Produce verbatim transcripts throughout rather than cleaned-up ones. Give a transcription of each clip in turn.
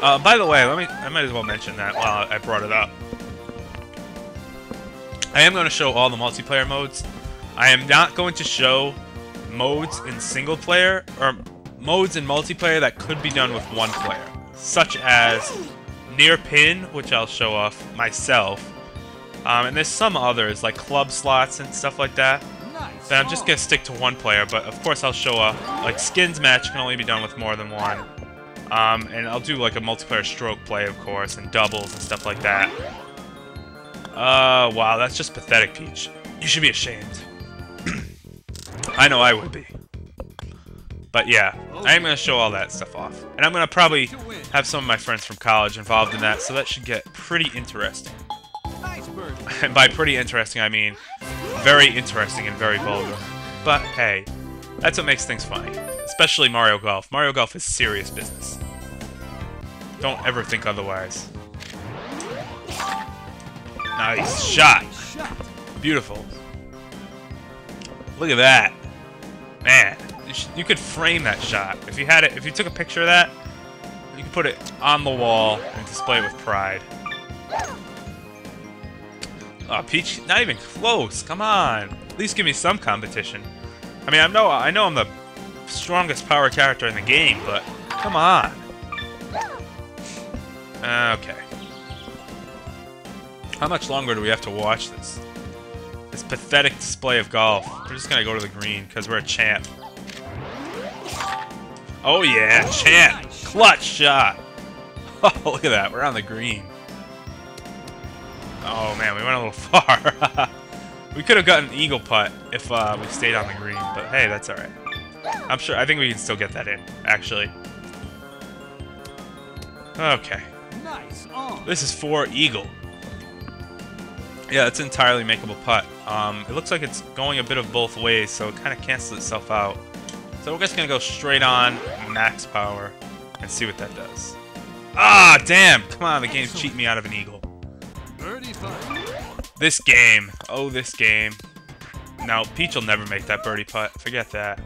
Uh, by the way, let me. I might as well mention that while I brought it up. I am going to show all the multiplayer modes. I am not going to show modes in single player, or modes in multiplayer that could be done with one player, such as near pin, which I'll show off myself, um, and there's some others like club slots and stuff like that. That I'm just going to stick to one player, but of course I'll show off, like, skins match can only be done with more than one, um, and I'll do like a multiplayer stroke play, of course, and doubles and stuff like that. Uh, wow, that's just pathetic, Peach. You should be ashamed. I know I would be. But yeah, I am going to show all that stuff off. And I'm going to probably have some of my friends from college involved in that, so that should get pretty interesting. And by pretty interesting, I mean very interesting and very vulgar. But hey, that's what makes things funny. Especially Mario Golf. Mario Golf is serious business. Don't ever think otherwise. Nice shot. Beautiful. Look at that. Man, you, sh you could frame that shot. If you had it, if you took a picture of that, you could put it on the wall and display it with pride. Oh, Peach, not even close. Come on. At least give me some competition. I mean, I know I know I'm the strongest power character in the game, but come on. Okay. How much longer do we have to watch this? This pathetic display of golf. We're just gonna go to the green, because we're a champ. Oh yeah, champ! Clutch shot! Oh, look at that, we're on the green. Oh man, we went a little far. We could have gotten an eagle putt if uh, we stayed on the green, but hey, that's alright. I'm sure, I think we can still get that in, actually. Okay. This is for eagle. Yeah, it's an entirely makeable putt. Um, it looks like it's going a bit of both ways, so it kind of cancels itself out. So we're just going to go straight on, max power, and see what that does. Ah, damn! Come on, the game's cheating me out of an eagle. This game. Oh, this game. No, Peach will never make that birdie putt. Forget that.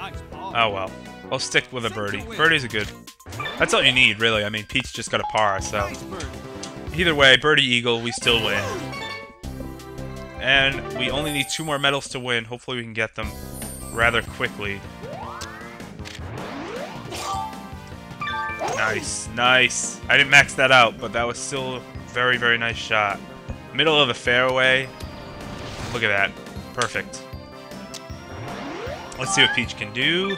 Oh, well. I'll stick with a birdie. Birdies are good. That's all you need, really. I mean, Peach just got a par, so... Either way, birdie eagle, we still win. And we only need two more medals to win. Hopefully we can get them rather quickly. Nice, nice. I didn't max that out, but that was still a very, very nice shot. Middle of the fairway. Look at that. Perfect. Let's see what Peach can do.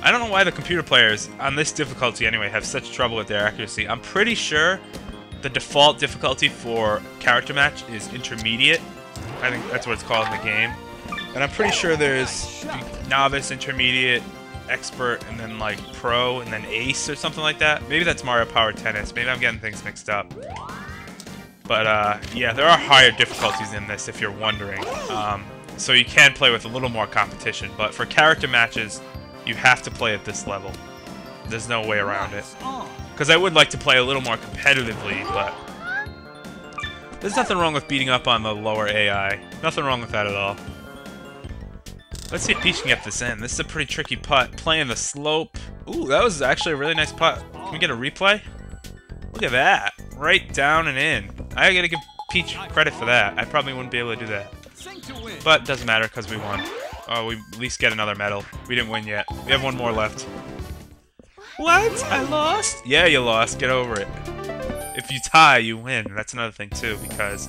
I don't know why the computer players, on this difficulty anyway, have such trouble with their accuracy. I'm pretty sure the default difficulty for character match is intermediate. I think that's what it's called in the game. And I'm pretty sure there's novice, intermediate, expert, and then like pro, and then ace or something like that. Maybe that's Mario Power Tennis. Maybe I'm getting things mixed up. But uh, yeah, there are higher difficulties in this if you're wondering. Um, so you can play with a little more competition. But for character matches... you have to play at this level. There's no way around it. Because I would like to play a little more competitively, but... there's nothing wrong with beating up on the lower A I. Nothing wrong with that at all. Let's see if Peach can get this in. This is a pretty tricky putt. Playing the slope. Ooh, that was actually a really nice putt. Can we get a replay? Look at that. Right down and in. I gotta give Peach credit for that. I probably wouldn't be able to do that. But it doesn't matter because we won. Oh, we at least get another medal. We didn't win yet. We have one more left. What? I lost? Yeah, you lost. Get over it. If you tie, you win. That's another thing, too, because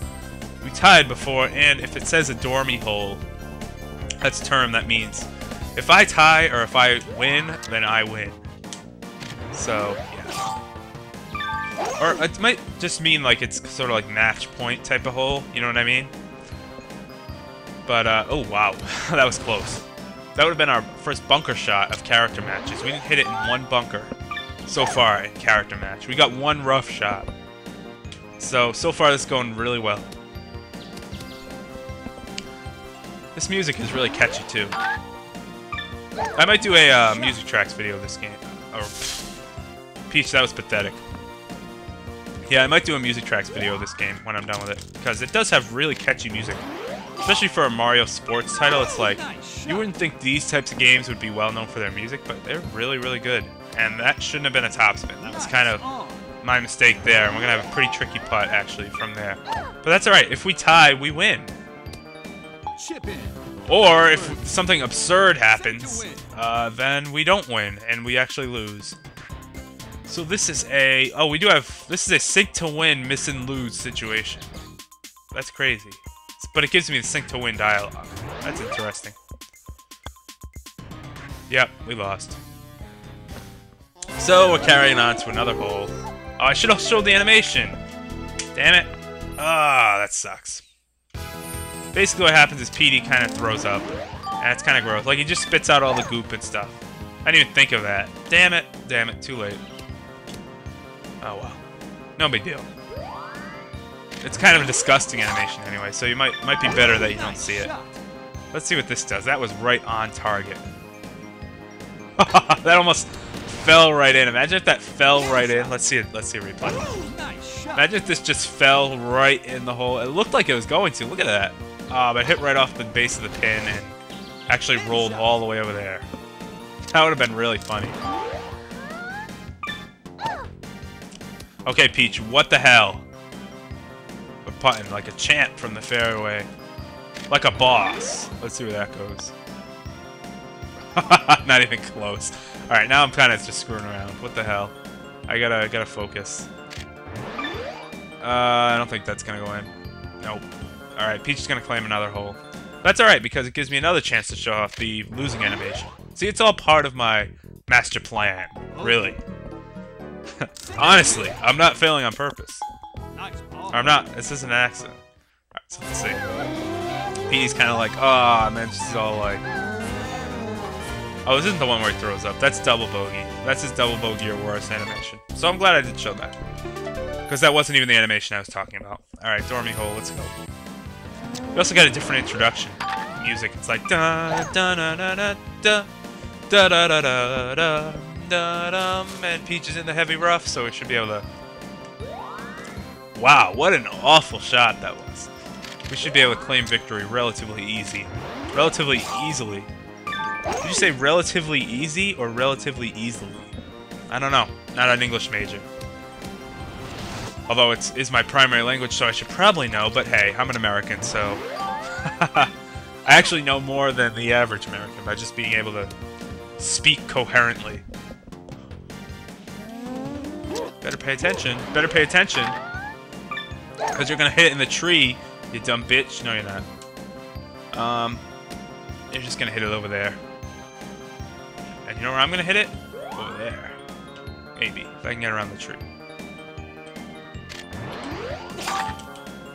we tied before, and if it says a dormy hole, that's a term that means if I tie or if I win, then I win. So, yeah. Or it might just mean like it's sort of like match point type of hole. You know what I mean? But, uh, oh wow, that was close. That would have been our first bunker shot of character matches. We didn't hit it in one bunker so far in character match. We got one rough shot. So, so far this is going really well. This music is really catchy too. I might do a uh, music tracks video of this game. Oh, Peach, that was pathetic. Yeah, I might do a music tracks video of this game when I'm done with it. Because it does have really catchy music. especially for a Mario sports title, it's like, you wouldn't think these types of games would be well known for their music, but they're really, really good. And that shouldn't have been a topspin. That was kind of my mistake there. And we're going to have a pretty tricky putt, actually, from there. But that's all right. If we tie, we win. Or if something absurd happens, uh, then we don't win, and we actually lose. So this is a... Oh, we do have... This is a sink to win, miss and lose situation. That's crazy. But it gives me the sink to win dialogue. That's interesting. Yep, we lost. So we're carrying on to another hole. Oh, I should have showed the animation. Damn it. Ah, oh, that sucks. Basically what happens is Petey kind of throws up. And it's kind of gross. Like, he just spits out all the goop and stuff. I didn't even think of that. Damn it. Damn it. Too late. Oh, well. No big deal. It's kind of a disgusting animation anyway, so you might might be better that you don't see it. Let's see what this does. That was right on target. That almost fell right in. Imagine if that fell right in. Let's see it. Let's see a replay. Imagine if this just fell right in the hole. It looked like it was going to. Look at that. Uh, but it hit right off the base of the pin and actually rolled all the way over there. That would have been really funny. Okay, Peach, what the hell? We're putting like a champ from the fairway. Like a boss. Let's see where that goes. Not even close. Alright, now I'm kind of just screwing around. What the hell? I gotta, gotta focus. Uh, I don't think that's gonna go in. Nope. Alright, Peach is gonna claim another hole. That's alright, because it gives me another chance to show off the losing animation. See, it's all part of my master plan. Really. Honestly, I'm not failing on purpose. I'm not. This isn't an accident. Alright, so let's see. Petey's kind of like, ah, oh, man, she's all like... Oh, this isn't the one where he throws up. That's double bogey. That's his double bogey or worse animation. So I'm glad I did show that. Because that wasn't even the animation I was talking about. Alright, Dormy Hole, let's go. We also got a different introduction music. It's like, da da da da da da da da da da da. Da-dum, and Peach is in the heavy rough, so we should be able to... Wow, what an awful shot that was. We should be able to claim victory relatively easy. Relatively easily. Did you say relatively easy or relatively easily? I don't know. Not an English major. Although it is my primary language, so I should probably know, but hey, I'm an American, so... I actually know more than the average American by just being able to speak coherently. Better pay attention. Better pay attention. Because you're going to hit it in the tree, you dumb bitch. No, you're not. Um, you're just going to hit it over there. And you know where I'm going to hit it? Over there. Maybe. If I can get around the tree.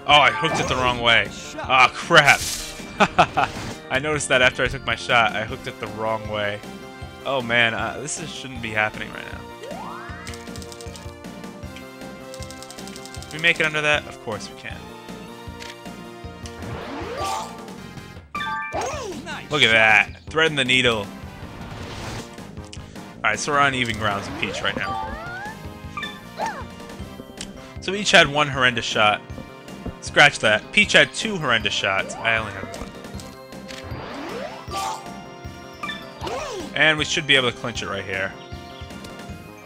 Oh, I hooked it the wrong way. Ah, oh, crap. I noticed that after I took my shot, I hooked it the wrong way. Oh, man. Uh, this is, shouldn't be happening right now. We make it under that? Of course we can. Look at that. Threading the needle. Alright, so we're on even grounds with Peach right now. So we each had one horrendous shot. Scratch that. Peach had two horrendous shots. I only had one. And we should be able to clinch it right here.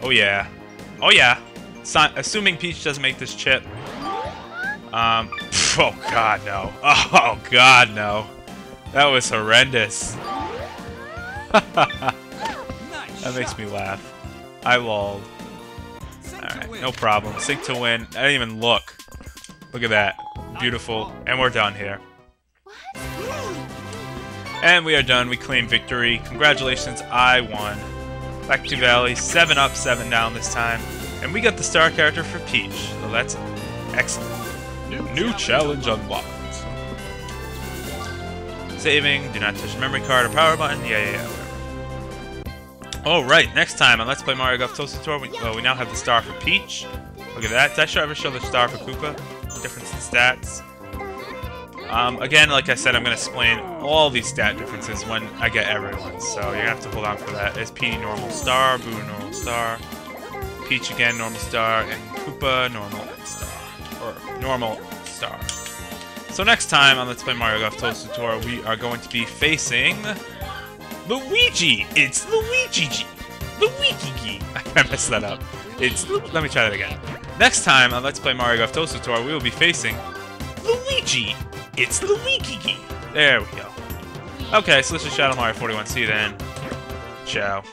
Oh yeah. Oh yeah. Assuming Peach doesn't make this chip. Um, oh god, no. Oh god, no. That was horrendous. That makes me laugh. I lolled. Alright, no problem. Sink to win. I didn't even look. Look at that. Beautiful. And we're done here. And we are done. We claim victory. Congratulations, I won. Back to Valley. Seven up, seven down this time. And we got the star character for Peach, so that's excellent. New, New challenge unlocked. Saving, do not touch memory card or power button, yeah, yeah, yeah, whatever. Alright, next time on Let's Play Mario Golf Toadstool Tour, we, well, we now have the star for Peach. Look at that, did I should ever show the star for Koopa? Difference in stats. Um, again, like I said, I'm going to explain all these stat differences when I get everyone, so you're going to have to hold on for that. It's P normal star, Boo normal star. Peach again, normal star, and Koopa, normal star. Or normal star. So next time on Let's Play Mario Golf Toadstool Tour, we are going to be facing Luigi. It's Luigi. Luigi. I messed that up. It's let me try that again. Next time on Let's Play Mario Golf Toadstool Tour, we will be facing Luigi. It's Luigi. There we go. Okay, so this is Shadow Mario forty-one. See you then. Ciao.